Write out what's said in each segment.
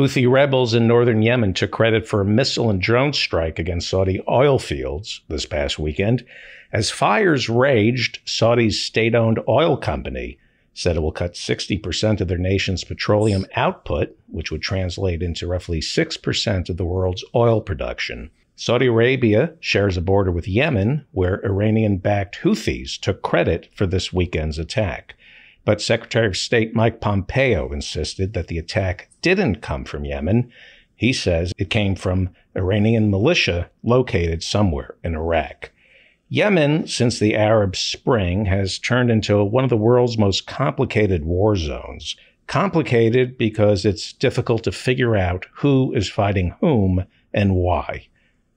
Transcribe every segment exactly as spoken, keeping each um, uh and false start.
Houthi rebels in northern Yemen took credit for a missile and drone strike against Saudi oil fields this past weekend. As fires raged, Saudi's state-owned oil company said it will cut sixty percent of their nation's petroleum output, which would translate into roughly six percent of the world's oil production. Saudi Arabia shares a border with Yemen, where Iranian-backed Houthis took credit for this weekend's attack. But Secretary of State Mike Pompeo insisted that the attack didn't come from Yemen. He says it came from Iranian militia located somewhere in Iraq. Yemen, since the Arab Spring, has turned into one of the world's most complicated war zones. Complicated because it's difficult to figure out who is fighting whom and why.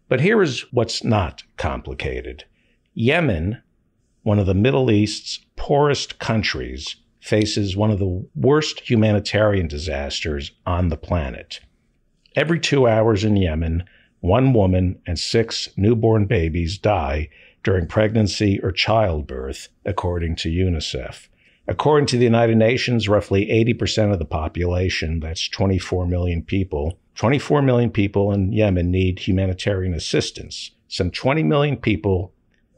But here is what's not complicated. Yemen, one of the Middle East's poorest countries, faces one of the worst humanitarian disasters on the planet. Every two hours in Yemen, one woman and six newborn babies die during pregnancy or childbirth, according to UNICEF. According to the United Nations, roughly eighty percent of the population, that's twenty-four million people, twenty-four million people in Yemen need humanitarian assistance. Some twenty million people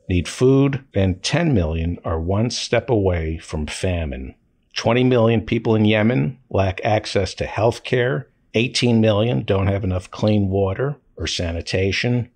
need food, and ten million are one step away from famine. twenty million people in Yemen lack access to health care. eighteen million don't have enough clean water or sanitation.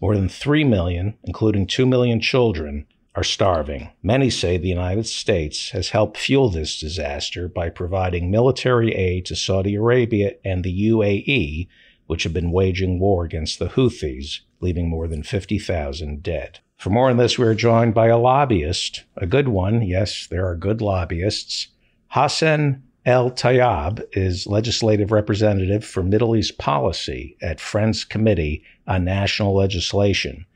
More than three million, including two million children, are starving. Many say the United States has helped fuel this disaster by providing military aid to Saudi Arabia and the U A E, which have been waging war against the Houthis, leaving more than fifty thousand dead. For more on this, we're joined by a lobbyist, a good one. Yes, there are good lobbyists. Hassan El-Tayyab is legislative representative for Middle East policy at Friends Committee on National Legislation.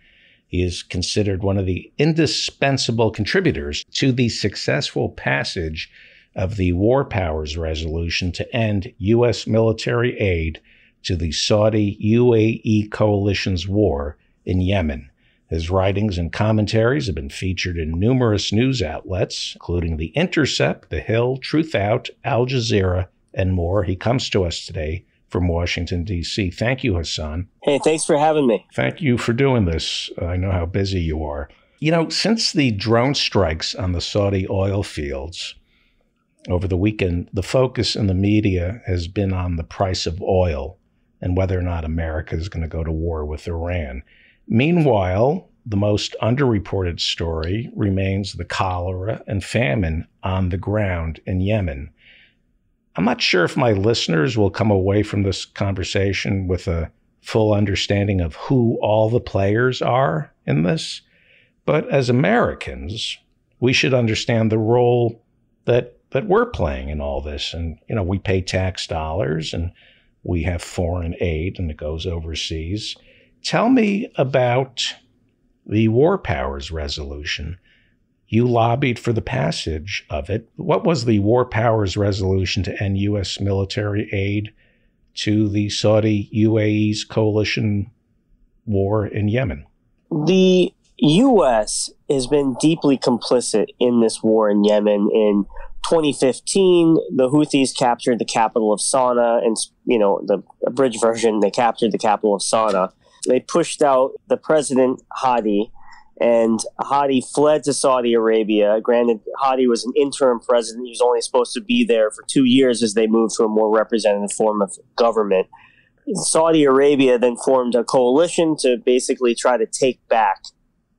He is considered one of the indispensable contributors to the successful passage of the War Powers Resolution to end U S military aid to the Saudi-U A E coalition's war in Yemen. His writings and commentaries have been featured in numerous news outlets, including The Intercept, The Hill, Truth Out, Al Jazeera, and more. He comes to us today from Washington, D C. Thank you, Hassan. Hey, thanks for having me. Thank you for doing this. I know how busy you are. You know, since the drone strikes on the Saudi oil fields over the weekend, the focus in the media has been on the price of oil and whether or not America is going to go to war with Iran. Meanwhile, the most underreported story remains the cholera and famine on the ground in Yemen. I'm not sure if my listeners will come away from this conversation with a full understanding of who all the players are in this, but as Americans, we should understand the role that, that we're playing in all this. And, you know, we pay tax dollars and we have foreign aid and it goes overseas. Tell me about the War Powers Resolution. You lobbied for the passage of it. What was the War Powers Resolution to end U S military aid to the Saudi U A E's coalition war in Yemen? The U S has been deeply complicit in this war in Yemen. In twenty fifteen, the Houthis captured the capital of Sana'a, and, you know, the abridged version, they captured the capital of Sana'a. They pushed out the president, Hadi, and Hadi fled to Saudi Arabia. Granted, Hadi was an interim president. He was only supposed to be there for two years as they moved to a more representative form of government. Saudi Arabia then formed a coalition to basically try to take back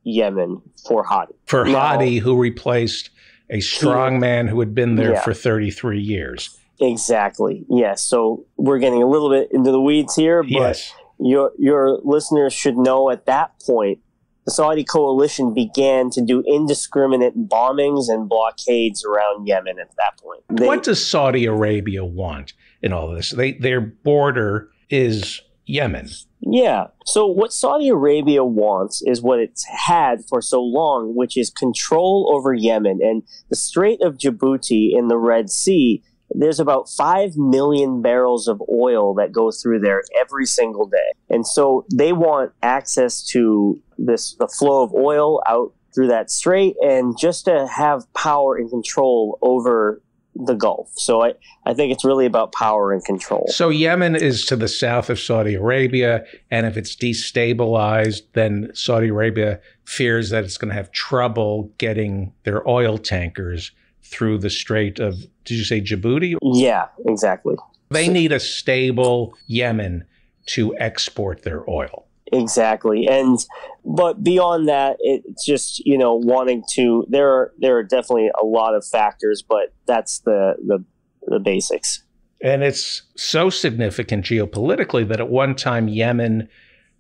Yemen for Hadi. For now, Hadi, who replaced a strongman who had been there yeah. for thirty-three years. Exactly, yes. So we're getting a little bit into the weeds here, but... Yes. Your your listeners should know at that point, the Saudi coalition began to do indiscriminate bombings and blockades around Yemen at that point. They, what does Saudi Arabia want in all this? They, their border is Yemen. Yeah. So what Saudi Arabia wants is what it's had for so long, which is control over Yemen. And the Strait of Djibouti in the Red Sea, there's about five million barrels of oil that go through there every single day. And so they want access to this, the flow of oil out through that strait, and just to have power and control over the Gulf. So I, I think it's really about power and control. So Yemen is to the south of Saudi Arabia, and if it's destabilized, then Saudi Arabia fears that it's going to have trouble getting their oil tankers through the Strait of, did you say Djibouti? Yeah, exactly. They need a stable Yemen to export their oil. Exactly. And but beyond that, it's just, you know, wanting to there are there are definitely a lot of factors, but that's the the, the basics. And it's so significant geopolitically that at one time Yemen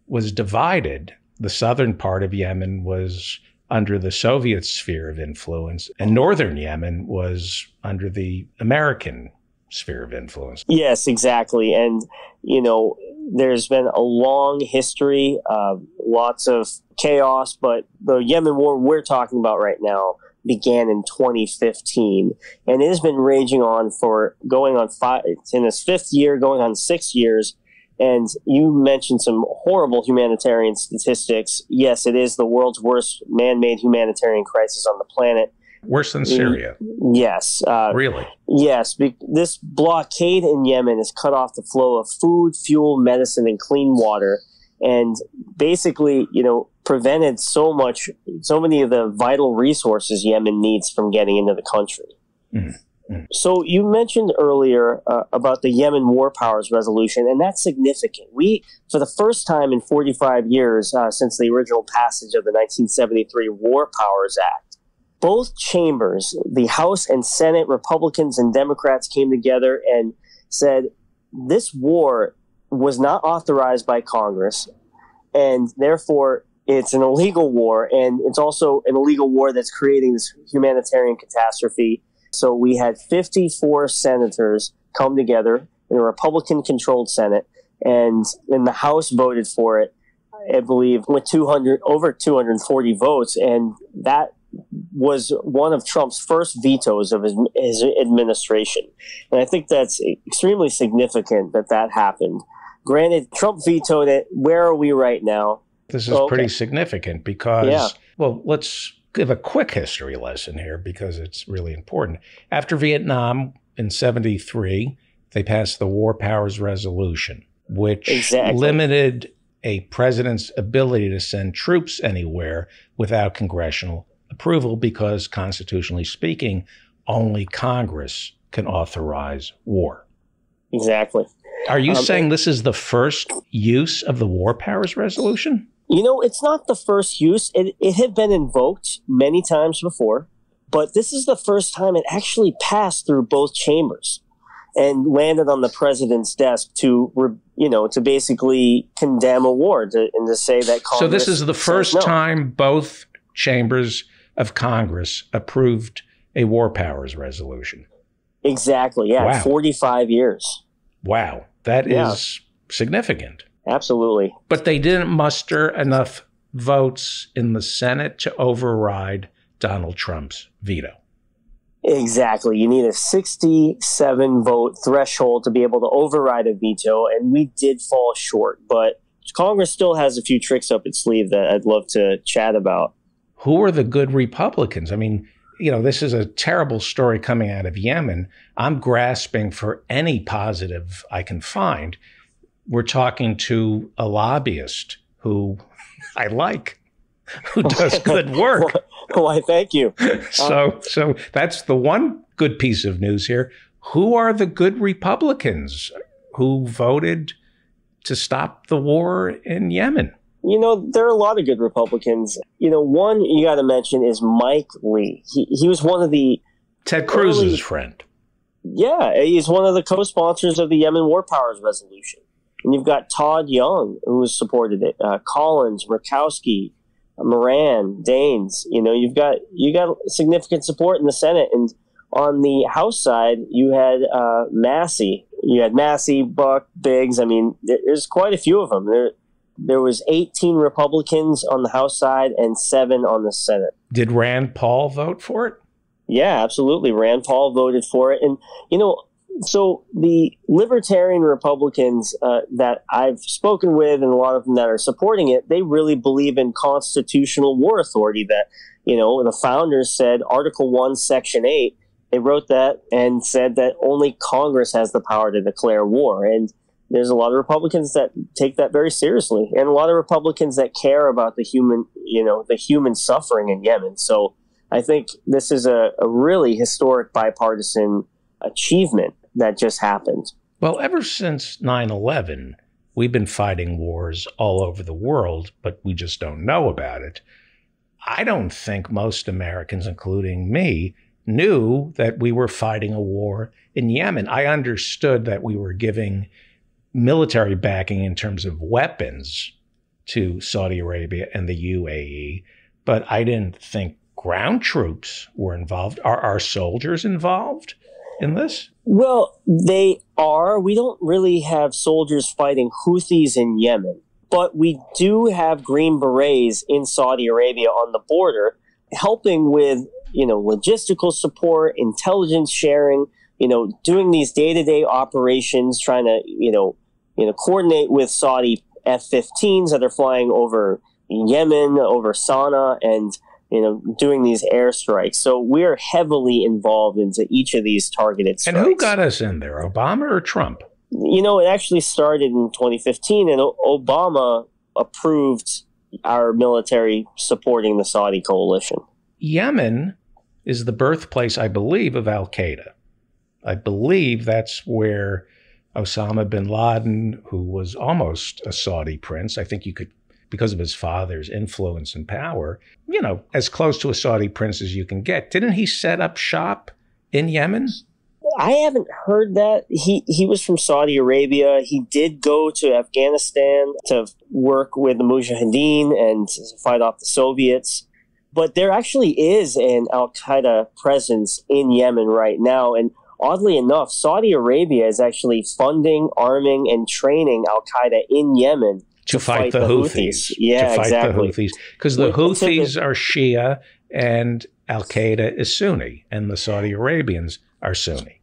was divided. The southern part of Yemen was under the Soviet sphere of influence, and northern Yemen was under the American sphere of influence. Yes, exactly. And, you know, there's been a long history of lots of chaos, but the Yemen war we're talking about right now began in twenty fifteen, and it has been raging on for going on five, it's in its fifth year, going on six years. And you mentioned some horrible humanitarian statistics. Yes, it is the world's worst man-made humanitarian crisis on the planet. Worse than Syria. Yes. Uh, really? Yes. Be- this blockade in Yemen has cut off the flow of food, fuel, medicine, and clean water, and basically, you know, prevented so much, so many of the vital resources Yemen needs from getting into the country. Mm-hmm. So you mentioned earlier uh, about the Yemen War Powers Resolution, and that's significant. We, for the first time in forty-five years uh, since the original passage of the nineteen seventy-three War Powers Act, both chambers, the House and Senate, Republicans and Democrats, came together and said this war was not authorized by Congress, and therefore it's an illegal war, and it's also an illegal war that's creating this humanitarian catastrophe. So we had fifty-four senators come together in a Republican-controlled Senate, and then the House voted for it, I believe, with two hundred over two hundred forty votes, and that was one of Trump's first vetoes of his, his administration. And I think that's extremely significant that that happened. Granted, Trump vetoed it. Where are we right now? This is okay. Pretty significant because, yeah. Well, let's give a quick history lesson here because it's really important. After Vietnam in seventy-three, they passed the War Powers Resolution, which exactly. limited a president's ability to send troops anywhere without congressional approval because, constitutionally speaking, only Congress can authorize war. Exactly. Are you um, saying this is the first use of the War Powers Resolution? You know, it's not the first use. It, it had been invoked many times before, but this is the first time it actually passed through both chambers and landed on the president's desk to, you know, to basically condemn a war to, and to say that Congress. So this is the first no. time both chambers of Congress approved a War Powers Resolution. Exactly. Yeah. Wow. forty-five years. Wow. That yeah. is significant. Absolutely. But they didn't muster enough votes in the Senate to override Donald Trump's veto. Exactly. You need a sixty-seven vote threshold to be able to override a veto. And we did fall short, but Congress still has a few tricks up its sleeve that I'd love to chat about. Who are the good Republicans? I mean, you know, this is a terrible story coming out of Yemen. I'm grasping for any positive I can find. We're talking to a lobbyist who I like, who does good work. Why, thank you. So, um, so that's the one good piece of news here. Who are the good Republicans who voted to stop the war in Yemen? You know, there are a lot of good Republicans. You know, one you got to mention is Mike Lee. He he was one of the... Ted Cruz's early, friend. Yeah, he's one of the co-sponsors of the Yemen War Powers Resolution. And you've got Todd Young, who has supported it, uh, Collins, Murkowski, Moran, Daines. You know, you've got you got significant support in the Senate. And on the House side, you had uh, Massey. You had Massey, Buck, Biggs. I mean, there's quite a few of them. There. There was eighteen Republicans on the House side and seven on the Senate. Did Rand Paul vote for it? Yeah, absolutely. Rand Paul voted for it. And, you know, so the libertarian Republicans uh, that I've spoken with and a lot of them that are supporting it, they really believe in constitutional war authority that, you know, the founders said Article one, Section eight They wrote that and said that only Congress has the power to declare war. And there's a lot of Republicans that take that very seriously, and a lot of Republicans that care about the human, you know, the human suffering in Yemen. So I think this is a, a really historic bipartisan achievement that just happened. Well, ever since nine eleven, we've been fighting wars all over the world, but we just don't know about it. I don't think most Americans, including me, knew that we were fighting a war in Yemen. I understood that we were giving military backing in terms of weapons to Saudi Arabia and the U A E, but I didn't think ground troops were involved. Are our soldiers involved in this? Well, they are. We don't really have soldiers fighting Houthis in Yemen, but we do have Green Berets in Saudi Arabia on the border helping with, you know, logistical support, intelligence sharing, you know, doing these day-to-day operations, trying to, you know, you know, coordinate with Saudi F fifteens that are flying over Yemen, over Sana'a, and, you know, doing these airstrikes. So we're heavily involved into each of these targeted strikes. And who got us in there, Obama or Trump? You know, it actually started in twenty fifteen, and Obama approved our military supporting the Saudi coalition. Yemen is the birthplace, I believe, of al-Qaeda. I believe that's where Osama bin Laden, who was almost a Saudi prince, I think you could, because of his father's influence and power, you know, as close to a Saudi prince as you can get. Didn't he set up shop in Yemen? I haven't heard that. He he was from Saudi Arabia. He did go to Afghanistan to work with the Mujahideen and fight off the Soviets. But there actually is an al-Qaeda presence in Yemen right now. And oddly enough, Saudi Arabia is actually funding, arming, and training al-Qaeda in Yemen to, to fight, fight the, the Houthis. Houthis. Yeah, to fight exactly. the Houthis. Because the Houthis are Shia and al-Qaeda is Sunni, and the Saudi Arabians are Sunni.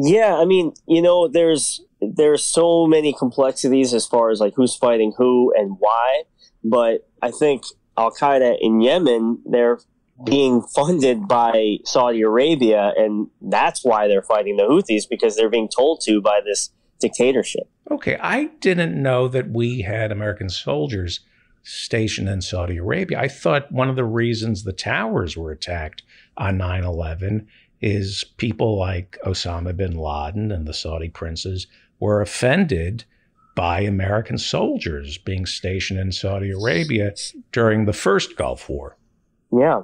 Yeah, I mean, you know, there's there's so many complexities as far as like who's fighting who and why, but I think al-Qaeda in Yemen, they're being funded by Saudi Arabia, and that's why they're fighting the Houthis, because they're being told to by this dictatorship. Okay, I didn't know that we had American soldiers stationed in Saudi Arabia. I thought one of the reasons the towers were attacked on nine eleven is people like Osama bin Laden and the Saudi princes were offended by American soldiers being stationed in Saudi Arabia during the first Gulf War. Yeah,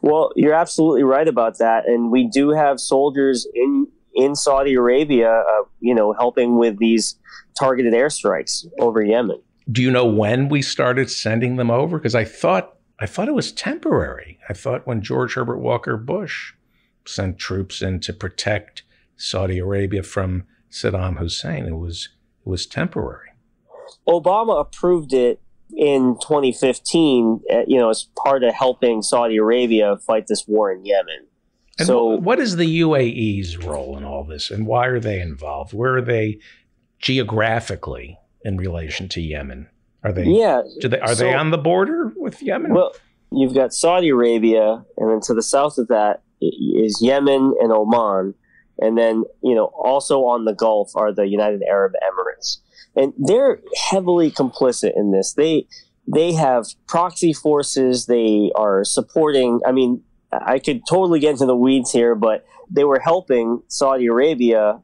well, you're absolutely right about that. And we do have soldiers in in Saudi Arabia, uh, you know, helping with these targeted airstrikes over Yemen. Do you know when we started sending them over? Because I thought I thought it was temporary. I thought when George Herbert Walker Bush sent troops in to protect Saudi Arabia from Saddam Hussein, it was it was temporary. Obama approved it in twenty fifteen, you know, as part of helping Saudi Arabia fight this war in Yemen. And so what is the U A E's role in all this, and why are they involved? Where are they geographically in relation to Yemen? Are they yeah, do they are so, they on the border with Yemen? Well, you've got Saudi Arabia, and then to the south of that is Yemen and Oman, and then, you know, also on the Gulf are the United Arab Emirates. And they're heavily complicit in this. They they have proxy forces. They are supporting. I mean, I could totally get into the weeds here, but they were helping Saudi Arabia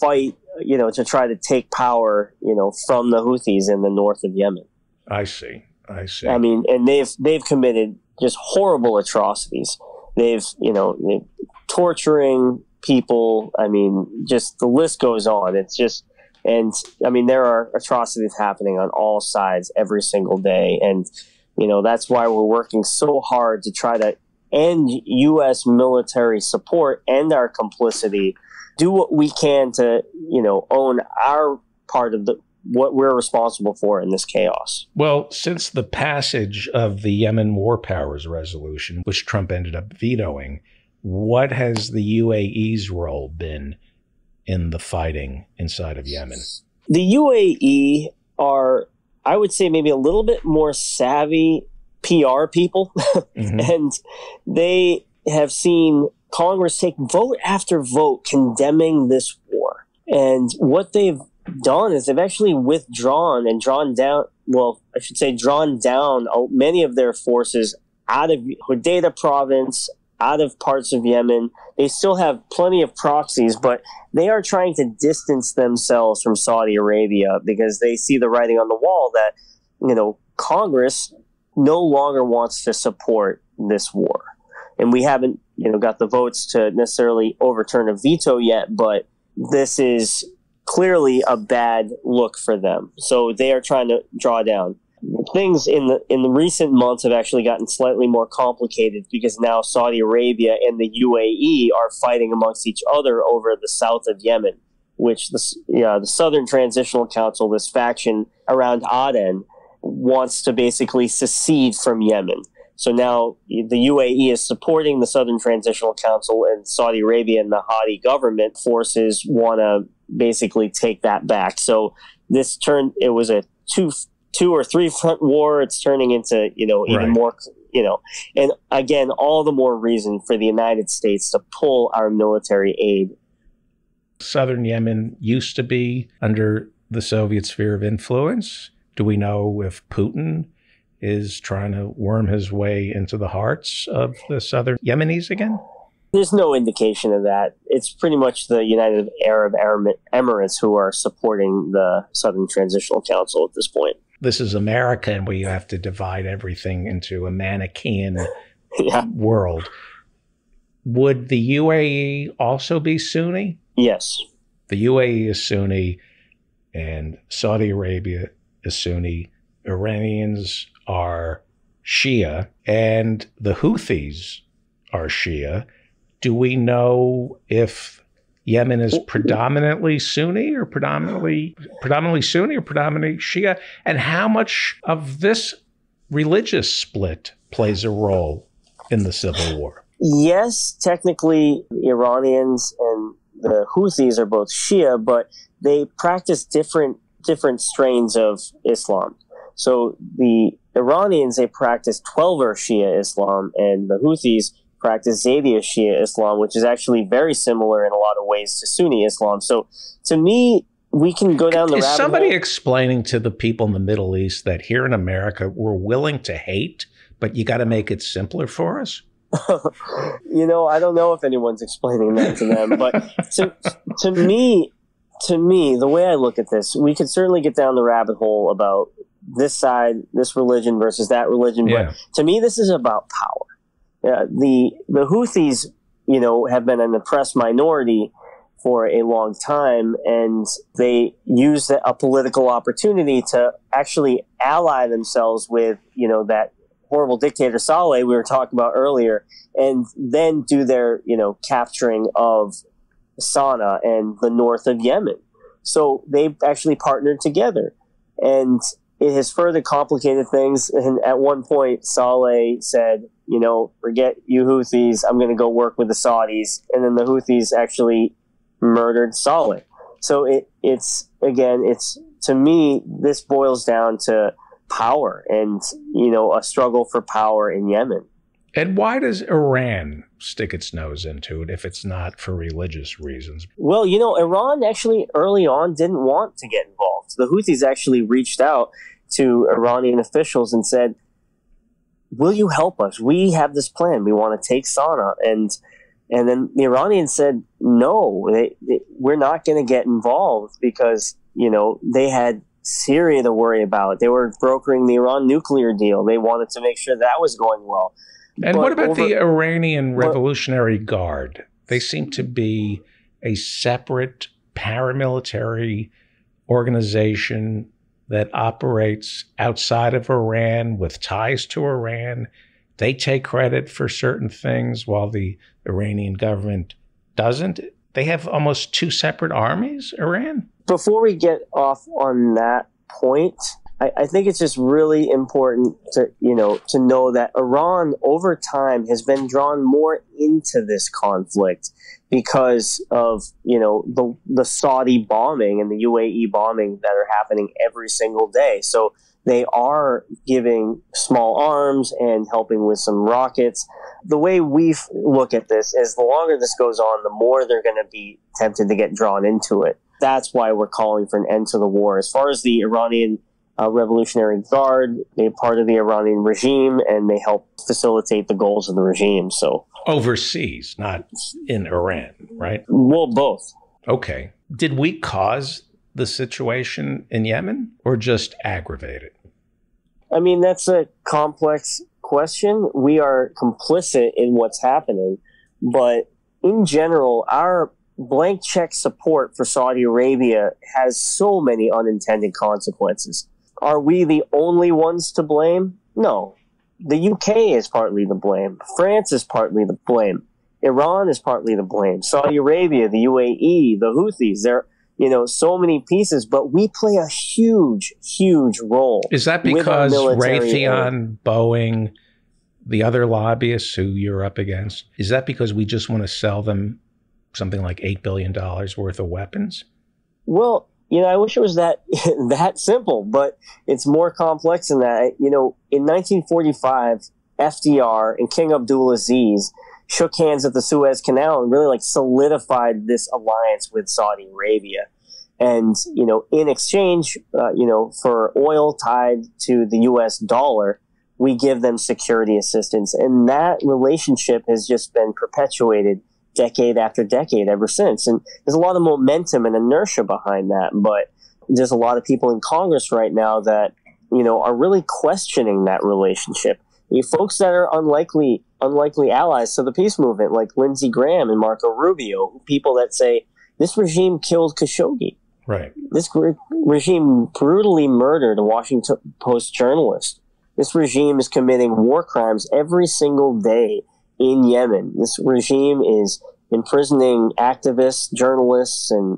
fight, you know, to try to take power, you know, from the Houthis in the north of Yemen. I see. I see. I mean, and they've they've committed just horrible atrocities. They've, you know, they've torturing people. I mean, just the list goes on. It's just. And, I mean, there are atrocities happening on all sides every single day. And, you know, that's why we're working so hard to try to end U S military support and our complicity, do what we can to, you know, own our part of the what we're responsible for in this chaos. Well, since the passage of the Yemen War Powers Resolution, which Trump ended up vetoing, what has the U A E's role been in the fighting inside of Yemen? The U A E are, I would say, maybe a little bit more savvy P R people. Mm-hmm. And they have seen Congress take vote after vote condemning this war. And what they've done is they've actually withdrawn and drawn down, well, I should say drawn down many of their forces out of Hodeidah province, out of parts of Yemen. They still have plenty of proxies, but they are trying to distance themselves from Saudi Arabia because they see the writing on the wall that, you know, Congress no longer wants to support this war. And we haven't, you know, got the votes to necessarily overturn a veto yet, but this is clearly a bad look for them. So they are trying to draw down. Things in the in the recent months have actually gotten slightly more complicated because now Saudi Arabia and the U A E are fighting amongst each other over the south of Yemen, which the, you know, the Southern Transitional Council, this faction around Aden, wants to basically secede from Yemen. So now the U A E is supporting the Southern Transitional Council, and Saudi Arabia and the Hadi government forces want to basically take that back. So this turned, it was a two two or three front war. It's turning into, you know, even right. more, you know, and again, all the more reason for the United States to pull our military aid. Southern Yemen used to be under the Soviet sphere of influence. Do we know if Putin is trying to worm his way into the hearts of the Southern Yemenis again? There's no indication of that. It's pretty much the United Arab Emirates who are supporting the Southern Transitional Council at this point. This is America, and we have to divide everything into a Manichaean yeah. world. Would the U A E also be Sunni? Yes. The U A E is Sunni, and Saudi Arabia is Sunni. Iranians are Shia, and the Houthis are Shia. Do we know if Yemen is predominantly Sunni or predominantly predominantly Sunni or predominantly Shia? And how much of this religious split plays a role in the civil war? Yes, technically Iranians and the Houthis are both Shia, but they practice different different strains of Islam. So the Iranians, they practice Twelver Shia Islam, and the Houthis practice Zaydi Shia Islam, which is actually very similar in a lot of ways to Sunni Islam. So to me, we can go down the rabbit hole. Is somebody explaining to the people in the Middle East that here in America, we're willing to hate, but you got to make it simpler for us? You know, I don't know if anyone's explaining that to them, but to, to me, to me, the way I look at this, we could certainly get down the rabbit hole about this side, this religion versus that religion. Yeah. But to me, this is about power. Uh, the the Houthis, you know, have been an oppressed minority for a long time, and they use a political opportunity to actually ally themselves with, you know, that horrible dictator Saleh we were talking about earlier, and then do their, you know, capturing of Sana'a and the north of Yemen. So they actually partnered together, and it has further complicated things. And at one point, Saleh said, you know, forget you Houthis, I'm going to go work with the Saudis. And then the Houthis actually murdered Saleh. So it, it's, again, it's, to me, this boils down to power and, you know, a struggle for power in Yemen. And why does Iran stick its nose into it if it's not for religious reasons? Well, you know, Iran actually early on didn't want to get involved. The Houthis actually reached out to Iranian officials and said, will you help us? We have this plan. We want to take Sana'a. And and then the Iranians said, no, they, they, we're not going to get involved because, you know, they had Syria to worry about. They were brokering the Iran nuclear deal. They wanted to make sure that was going well. And but what about over, the Iranian Revolutionary but, Guard? They seem to be a separate paramilitary organization that operates outside of Iran with ties to Iran. They take credit for certain things while the Iranian government doesn't. They have almost two separate armies, Iran? Before we get off on that point, I, I think it's just really important to, you know, to know that Iran over time has been drawn more into this conflict because of, you know, the the Saudi bombing and the U A E bombing that are happening every single day. So They are giving small arms and helping with some rockets. The way we look at this is the longer this goes on, the more they're going to be tempted to get drawn into it. That's why we're calling for an end to the war. As far as the Iranian uh, Revolutionary Guard, they're part of the Iranian regime, and they help facilitate the goals of the regime. So overseas, not in Iran, right? Well, both. Okay. Did we cause the situation in Yemen or just aggravate it? I mean, that's a complex question. We are complicit in what's happening. But in general, our blank check support for Saudi Arabia has so many unintended consequences. Are we the only ones to blame? No. The U K is partly to blame. France is partly to blame. Iran is partly to blame. Saudi Arabia, the U A E, the Houthis, there are, you know, so many pieces, but we play a huge, huge role. Is that because Raytheon, Boeing, the other lobbyists who you're up against, is that because we just want to sell them something like eight billion dollars worth of weapons? Well, you know, I wish it was that that simple, but it's more complex than that. You know, in nineteen forty-five, F D R and King Abdulaziz shook hands at the Suez Canal and really like solidified this alliance with Saudi Arabia. And, you know, in exchange, uh, you know, for oil tied to the U S dollar, we give them security assistance. And that relationship has just been perpetuated decade after decade ever since. And there's a lot of momentum and inertia behind that. But there's a lot of people in Congress right now that, you know, are really questioning that relationship. You folks that are unlikely unlikely allies to the peace movement, like Lindsey Graham and Marco Rubio, people that say, this regime killed Khashoggi. Right. This re- regime brutally murdered a Washington Post journalist. This regime is committing war crimes every single day in Yemen. This regime is imprisoning activists, journalists, and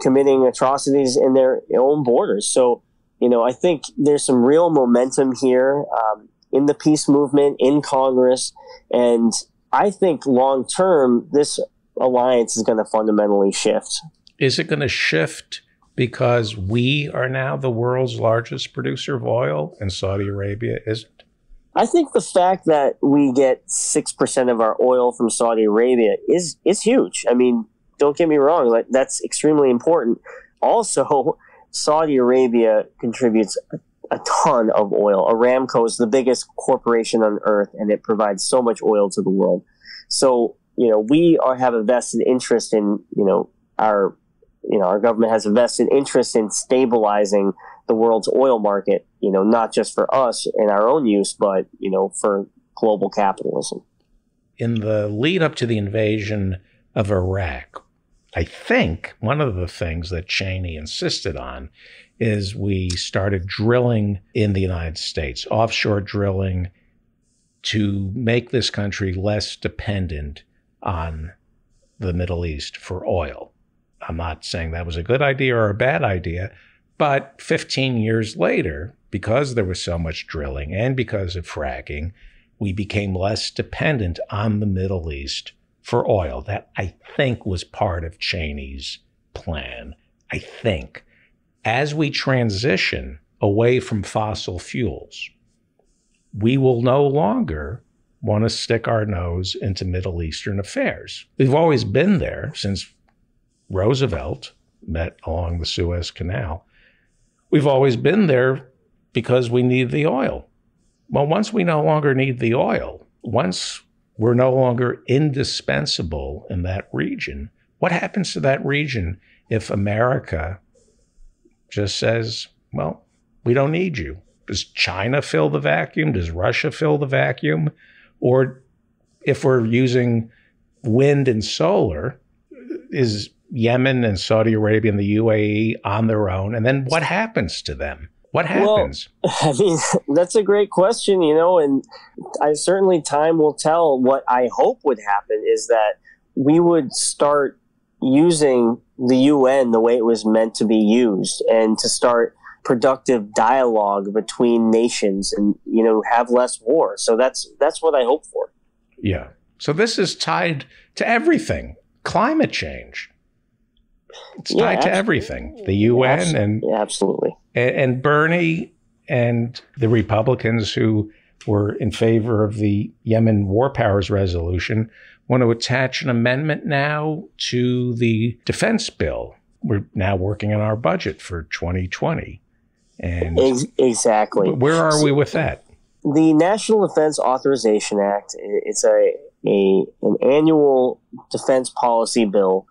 committing atrocities in their own borders. So, you know, I think there's some real momentum here. Um, in the peace movement, in Congress. And I think long-term, this alliance is going to fundamentally shift. Is it going to shift because we are now the world's largest producer of oil and Saudi Arabia isn't? I think the fact that we get six percent of our oil from Saudi Arabia is, is huge. I mean, don't get me wrong, like, that's extremely important. Also, Saudi Arabia contributes a ton of oil. Aramco is the biggest corporation on earth, and it provides so much oil to the world. So, you know, we are have a vested interest in, you know, our, you know, our government has a vested interest in stabilizing the world's oil market, you know, not just for us and our own use, but, you know, for global capitalism. In the lead up to the invasion of Iraq, I think one of the things that Cheney insisted on is we started drilling in the United States, offshore drilling, to make this country less dependent on the Middle East for oil. I'm not saying that was a good idea or a bad idea, but fifteen years later, because there was so much drilling and because of fracking, we became less dependent on the Middle East for oil. That, I think, was part of Cheney's plan, I think. As we transition away from fossil fuels, we will no longer want to stick our nose into Middle Eastern affairs. We've always been there since Roosevelt met along the Suez Canal. We've always been there because we need the oil. Well, once we no longer need the oil, once we're no longer indispensable in that region, what happens to that region if America just says, well, we don't need you? Does China fill the vacuum? Does Russia fill the vacuum? Or if we're using wind and solar, is Yemen and Saudi Arabia and the U A E on their own? And then what happens to them? What happens? Well, I mean, that's a great question, you know, and I certainly time will tell. What I hope would happen is that we would start using the U N the way it was meant to be used, and to start productive dialogue between nations and, you know, have less war. So that's that's what I hope for. Yeah. So this is tied to everything. Climate change. It's yeah, tied absolutely. to everything. The U N absolutely. and yeah, absolutely. And Bernie and the Republicans who were in favor of the Yemen War Powers Resolution want to attach an amendment now to the defense bill. We're now working on our budget for twenty twenty. And exactly. Where are we with that? The National Defense Authorization Act, it's a, a an annual defense policy bill,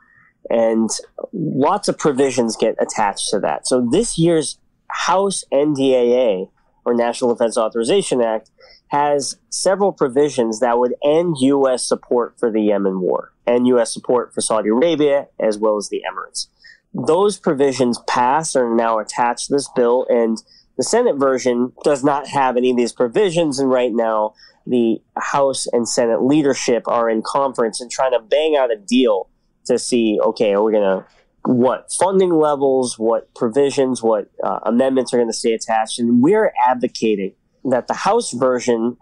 and lots of provisions get attached to that. So this year's House N D A A, or National Defense Authorization Act, has several provisions that would end U S support for the Yemen war and U S support for Saudi Arabia as well as the Emirates. Those provisions pass and are now attached to this bill, and the Senate version does not have any of these provisions, and right now the House and Senate leadership are in conference and trying to bang out a deal to see, okay, are we going to, what funding levels, what provisions, what uh, amendments are going to stay attached, and we're advocating that the House version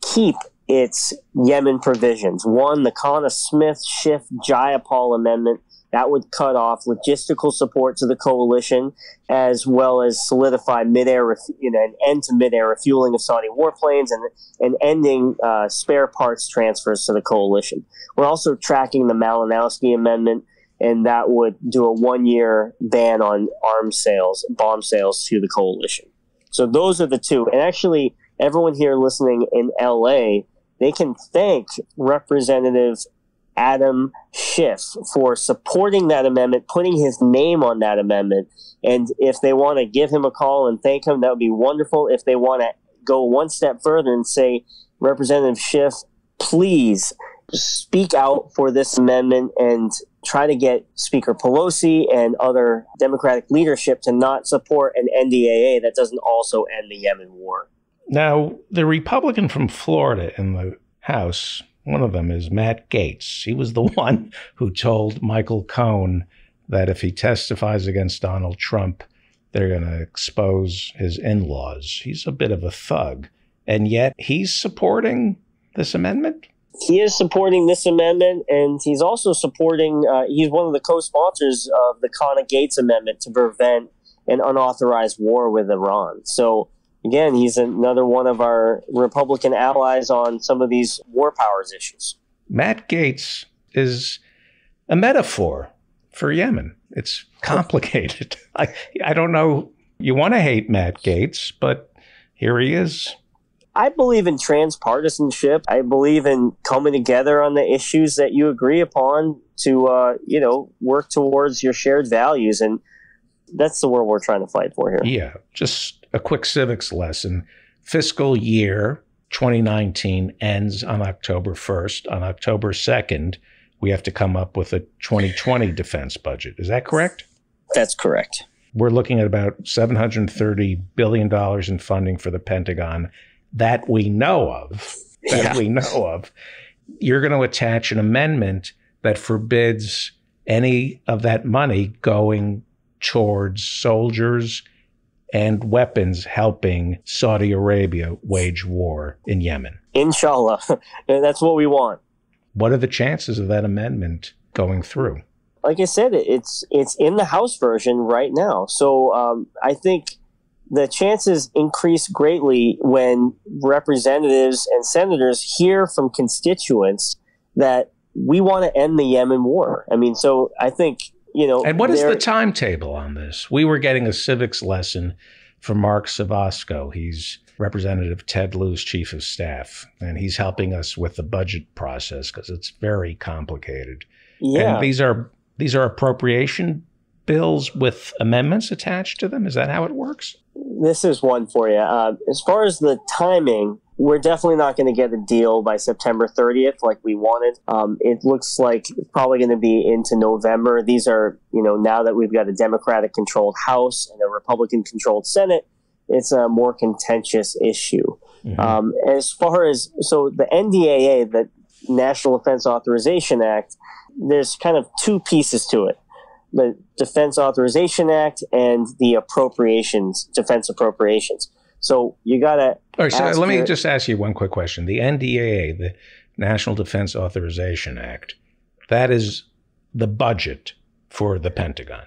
keep its Yemen provisions. One, the Conner Smith Schiff Jayapal amendment, that would cut off logistical support to the coalition, as well as solidify midair, you know, an end to midair refueling of Saudi warplanes and and ending uh, spare parts transfers to the coalition. We're also tracking the Malinowski amendment, and that would do a one-year ban on arms sales, bomb sales to the coalition. So those are the two. And actually, everyone here listening in L A, they can thank Representative Adam Schiff for supporting that amendment, putting his name on that amendment. And if they want to give him a call and thank him, that would be wonderful. If they want to go one step further and say, Representative Schiff, please speak out for this amendment and try to get Speaker Pelosi and other Democratic leadership to not support an N D A A that doesn't also end the Yemen war. Now, the Republican from Florida in the House, one of them is Matt Gaetz. He was the one who told Michael Cohen that if he testifies against Donald Trump, they're going to expose his in-laws. He's a bit of a thug. And yet he's supporting this amendment? He is supporting this amendment, and he's also supporting, uh, he's one of the co-sponsors of the Conner Gaetz amendment to prevent an unauthorized war with Iran. So, again, he's another one of our Republican allies on some of these war powers issues. Matt Gaetz is a metaphor for Yemen. It's complicated. I, I don't know. You want to hate Matt Gaetz, but here he is. I believe in transpartisanship. I believe in coming together on the issues that you agree upon to, uh, you know, work towards your shared values. And that's the world we're trying to fight for here. Yeah. Just a quick civics lesson. Fiscal year twenty nineteen ends on October first. On October second, we have to come up with a twenty twenty defense budget. Is that correct? That's correct. We're looking at about seven hundred thirty billion dollars in funding for the Pentagon. That we know of, that yeah. we know of, you're going to attach an amendment that forbids any of that money going towards soldiers and weapons helping Saudi Arabia wage war in Yemen. Inshallah. That's what we want. What are the chances of that amendment going through? Like I said, it's, it's in the House version right now. So um, I think the chances increase greatly when representatives and senators hear from constituents that we want to end the Yemen war. I mean, so I think, you know. And what is the timetable on this? We were getting a civics lesson from Mark Savasco. He's Representative Ted Lieu's chief of staff, and he's helping us with the budget process because it's very complicated. Yeah. And these are, these are appropriation bills with amendments attached to them? Is that how it works? This is one for you. Uh, as far as the timing, we're definitely not going to get a deal by September thirtieth like we wanted. Um, it looks like it's probably going to be into November. These are, you know, now that we've got a Democratic-controlled House and a Republican-controlled Senate, it's a more contentious issue. Mm-hmm. Um, as far as, so the N D A A, the National Defense Authorization Act, there's kind of two pieces to it. The Defense Authorization Act and the appropriations, defense appropriations. So you got to. All right. So let me just ask you one quick question. The N D A A, the National Defense Authorization Act, that is the budget for the Pentagon.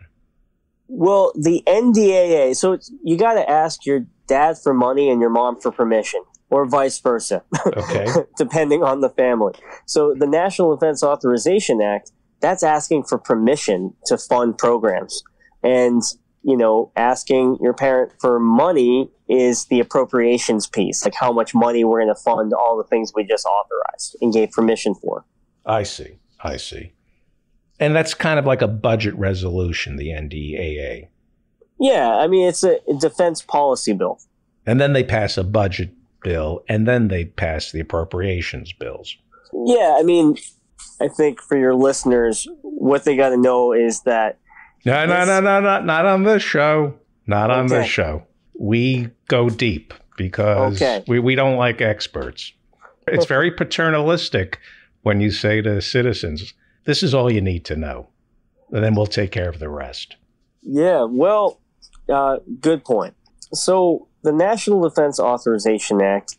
Well, the N D A A, so it's, you got to ask your dad for money and your mom for permission, or vice versa, okay. depending on the family. So the National Defense Authorization Act, that's asking for permission to fund programs. And, you know, asking your parent for money is the appropriations piece, like how much money we're going to fund all the things we just authorized and gave permission for. I see. I see. And that's kind of like a budget resolution, the N D A A. Yeah, I mean, it's a defense policy bill. And then they pass a budget bill, and then they pass the appropriations bills. Yeah, I mean, I think for your listeners, what they got to know is that... No, no, no, no, no, not on this show. Not on okay. this show. We go deep because okay. we, we don't like experts. It's very paternalistic when you say to citizens... This is all you need to know, and then we'll take care of the rest. Yeah, well, uh, good point. So the National Defense Authorization Act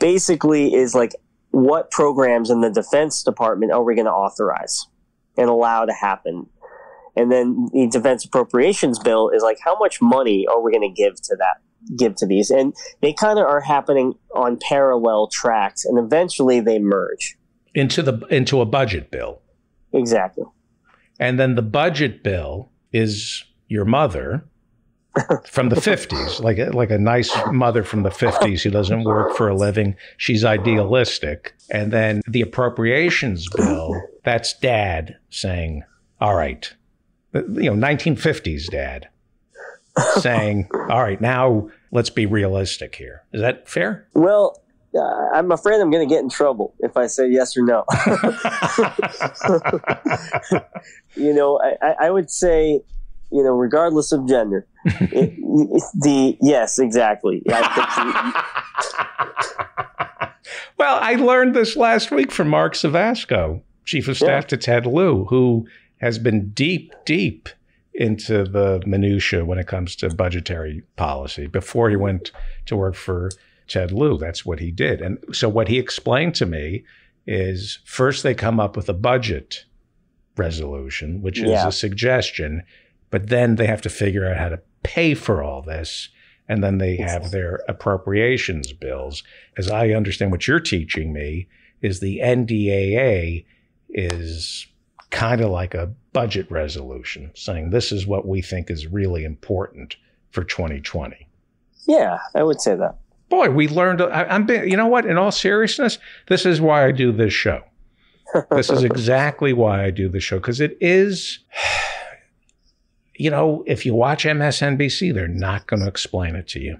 basically is like what programs in the Defense Department are we going to authorize and allow to happen? And then the Defense Appropriations Bill is like how much money are we going to give to that, give to these? And they kind of are happening on parallel tracks, and eventually they merge. Into the into a budget bill. Exactly. And then the budget bill is your mother from the fifties, like a, like a nice mother from the fifties who doesn't work for a living. She's idealistic. And then the appropriations bill, that's dad saying, all right, you know, nineteen fifties dad saying, all right, now let's be realistic here. Is that fair? Well, Uh, I'm afraid I'm going to get in trouble if I say yes or no. You know, I, I would say, you know, regardless of gender, it, the yes, exactly. I think well, I learned this last week from Mark Savasco, chief of staff yeah. to Ted Lieu, who has been deep, deep into the minutia when it comes to budgetary policy before he went to work for Ted Lieu. That's what he did. And so what he explained to me is first they come up with a budget resolution, which is yeah. a suggestion, but then they have to figure out how to pay for all this. And then they have their appropriations bills. As I understand what you're teaching me is the N D A A is kind of like a budget resolution saying this is what we think is really important for twenty twenty. Yeah, I would say that. Boy, we learned. I, I'm, being, you know what? In all seriousness, this is why I do this show. This is exactly why I do this show, because it is, you know, if you watch M S N B C, they're not going to explain it to you.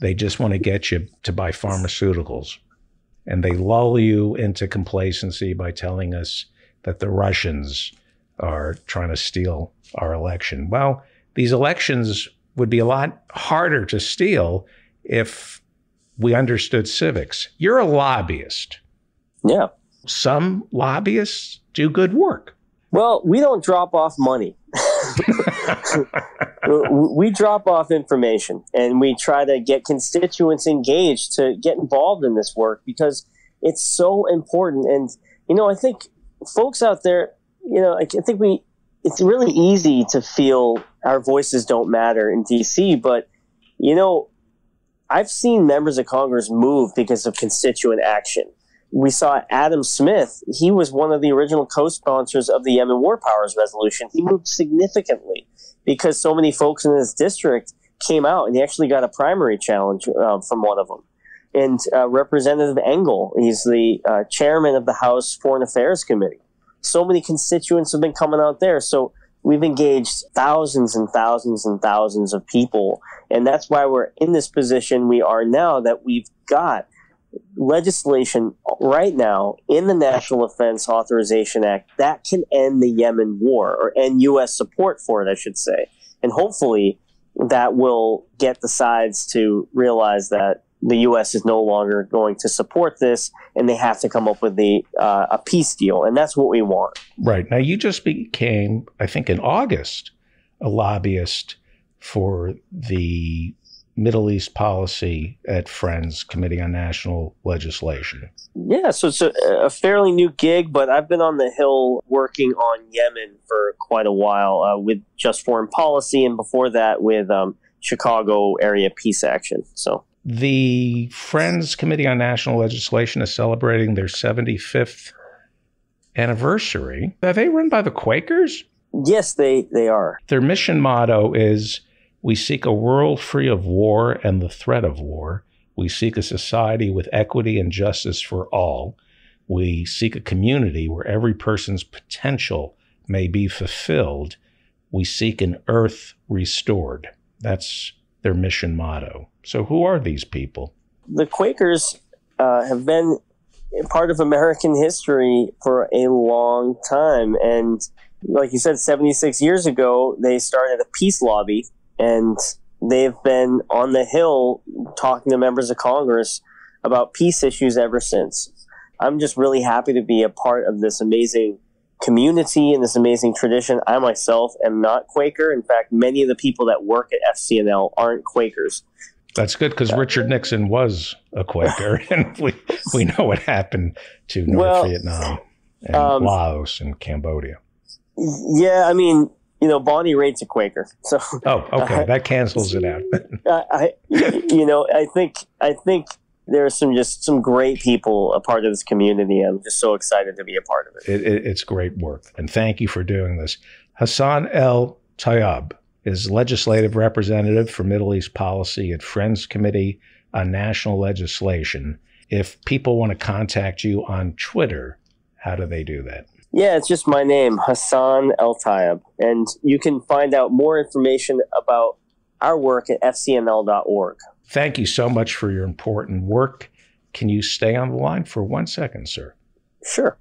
They just want to get you to buy pharmaceuticals, and they lull you into complacency by telling us that the Russians are trying to steal our election. Well, these elections would be a lot harder to steal if we understood civics. You're a lobbyist. Yeah. Some lobbyists do good work. Well, we don't drop off money. We drop off information, and we try to get constituents engaged to get involved in this work because it's so important. And, you know, I think folks out there, you know, I think we, it's really easy to feel our voices don't matter in D C, but, you know, I've seen members of Congress move because of constituent action. We saw Adam Smith. He was one of the original co-sponsors of the Yemen War Powers Resolution. He moved significantly because so many folks in his district came out, and he actually got a primary challenge uh, from one of them. And uh, Representative Engel, he's the uh, chairman of the House Foreign Affairs Committee. So many constituents have been coming out there. So we've engaged thousands and thousands and thousands of people. And that's why we're in this position we are now, that we've got legislation right now in the National Defense Authorization Act that can end the Yemen war, or end U S support for it, I should say. And hopefully that will get the sides to realize that the U S is no longer going to support this, and they have to come up with the uh, a peace deal. And that's what we want. Right. Now, you just became, I think in August, a lobbyist for the Middle East policy at Friends Committee on National Legislation? Yeah, so it's a, a fairly new gig, but I've been on the Hill working on Yemen for quite a while uh, with just foreign policy, and before that with um, Chicago area peace action. So the Friends Committee on National Legislation is celebrating their seventy-fifth anniversary. Are they run by the Quakers? Yes, they, they are. Their mission motto is, "We seek a world free of war and the threat of war. We seek a society with equity and justice for all. We seek a community where every person's potential may be fulfilled. We seek an earth restored." That's their mission motto. So who are these people? The Quakers uh, have been part of American history for a long time. And like you said, seventy-six years ago, they started a peace lobby. And they've been on the Hill talking to members of Congress about peace issues ever since. I'm just really happy to be a part of this amazing community and this amazing tradition. I myself am not Quaker. In fact, many of the people that work at F C N L aren't Quakers. That's good, because uh, Richard Nixon was a Quaker, and we, we know what happened to North well, Vietnam and um, Laos and Cambodia. Yeah, I mean... You know, Bonnie Raitt's a Quaker. So oh, okay, that cancels it out. I, you know, I think I think there are some just some great people a part of this community. I'm just so excited to be a part of it. it, it it's great work, and thank you for doing this. Hassan El-Tayyab is legislative representative for Middle East Policy at Friends Committee on National Legislation. If people want to contact you on Twitter, how do they do that? Yeah, it's just my name, Hassan El-Tayyab. And you can find out more information about our work at F C N L dot org. Thank you so much for your important work. Can you stay on the line for one second, sir? Sure.